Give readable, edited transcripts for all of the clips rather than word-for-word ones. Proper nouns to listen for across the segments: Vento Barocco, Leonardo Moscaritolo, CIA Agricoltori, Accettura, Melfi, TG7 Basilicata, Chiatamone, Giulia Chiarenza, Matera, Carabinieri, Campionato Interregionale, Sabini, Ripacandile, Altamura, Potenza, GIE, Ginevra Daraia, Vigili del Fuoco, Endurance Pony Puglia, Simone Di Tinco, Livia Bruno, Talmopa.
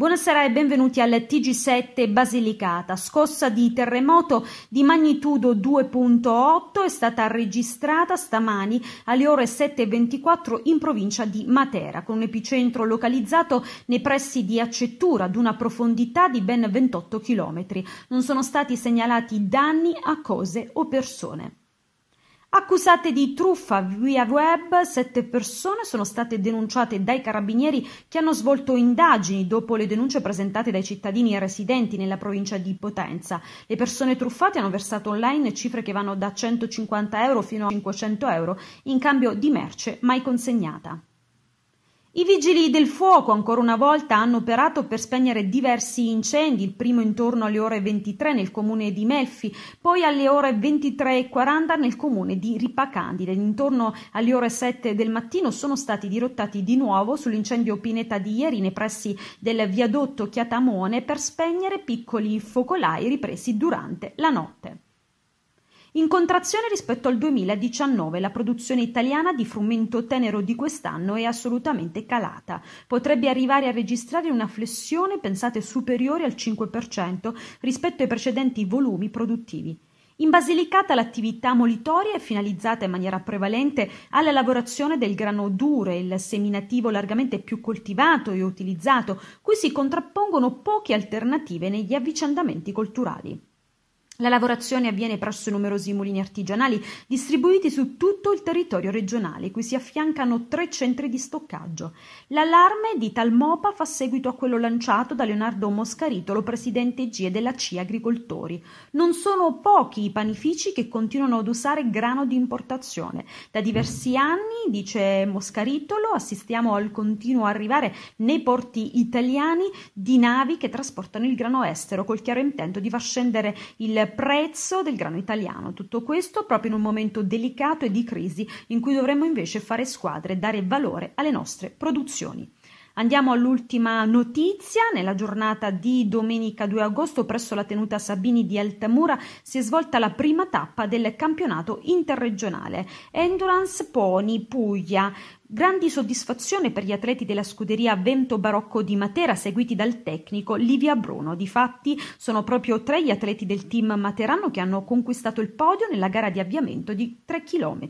Buonasera e benvenuti al TG7 Basilicata. Scossa di terremoto di magnitudo 2.8 è stata registrata stamani alle ore 7:24 in provincia di Matera, con un epicentro localizzato nei pressi di Accettura ad una profondità di ben 28 km. Non sono stati segnalati danni a cose o persone. Accusate di truffa via web, 7 persone sono state denunciate dai carabinieri che hanno svolto indagini dopo le denunce presentate dai cittadini residenti nella provincia di Potenza. Le persone truffate hanno versato online cifre che vanno da 150 euro fino a 500 euro in cambio di merce mai consegnata. I vigili del fuoco ancora una volta hanno operato per spegnere diversi incendi, il primo intorno alle ore 23 nel comune di Melfi, poi alle ore 23:40 nel comune di Ripacandile. Intorno alle ore 7 del mattino sono stati dirottati di nuovo sull'incendio pineta di ieri nei pressi del viadotto Chiatamone per spegnere piccoli focolai ripresi durante la notte. In contrazione rispetto al 2019, la produzione italiana di frumento tenero di quest'anno è assolutamente calata. Potrebbe arrivare a registrare una flessione, pensate, superiore al 5% rispetto ai precedenti volumi produttivi. In Basilicata l'attività molitoria è finalizzata in maniera prevalente alla lavorazione del grano duro, il seminativo largamente più coltivato e utilizzato, cui si contrappongono poche alternative negli avvicendamenti colturali. La lavorazione avviene presso numerosi mulini artigianali distribuiti su tutto il territorio regionale, cui si affiancano 3 centri di stoccaggio. L'allarme di Talmopa fa seguito a quello lanciato da Leonardo Moscaritolo, presidente GIE della CIA Agricoltori. Non sono pochi i panifici che continuano ad usare grano di importazione. Da diversi anni, dice Moscaritolo, assistiamo al continuo arrivare nei porti italiani di navi che trasportano il grano estero col chiaro intento di far scendere il prezzo del grano italiano. Tutto questo proprio in un momento delicato e di crisi in cui dovremmo invece fare squadra e dare valore alle nostre produzioni. Andiamo all'ultima notizia. Nella giornata di domenica 2 agosto presso la tenuta Sabini di Altamura si è svolta la prima tappa del campionato interregionale Endurance Pony Puglia. Grandi soddisfazione per gli atleti della scuderia Vento Barocco di Matera, seguiti dal tecnico Livia Bruno. Difatti sono proprio 3 gli atleti del team materano che hanno conquistato il podio nella gara di avviamento di 3 km.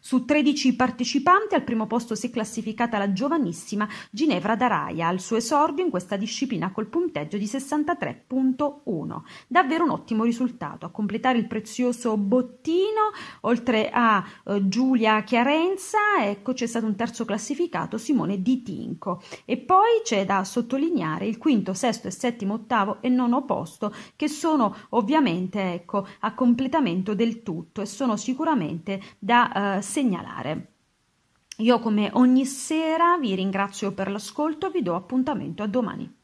Su 13 partecipanti al primo posto si è classificata la giovanissima Ginevra Daraia, al suo esordio in questa disciplina col punteggio di 63.1. Davvero un ottimo risultato. A completare il prezioso bottino, oltre a Giulia Chiarenza, ecco, c'è stato un terzo classificato, Simone Di Tinco, e poi c'è da sottolineare il quinto, sesto e settimo, ottavo e nono posto, che sono ovviamente, ecco, a completamento del tutto e sono sicuramente da segnalare. Io come ogni sera vi ringrazio per l'ascolto e vi do appuntamento a domani.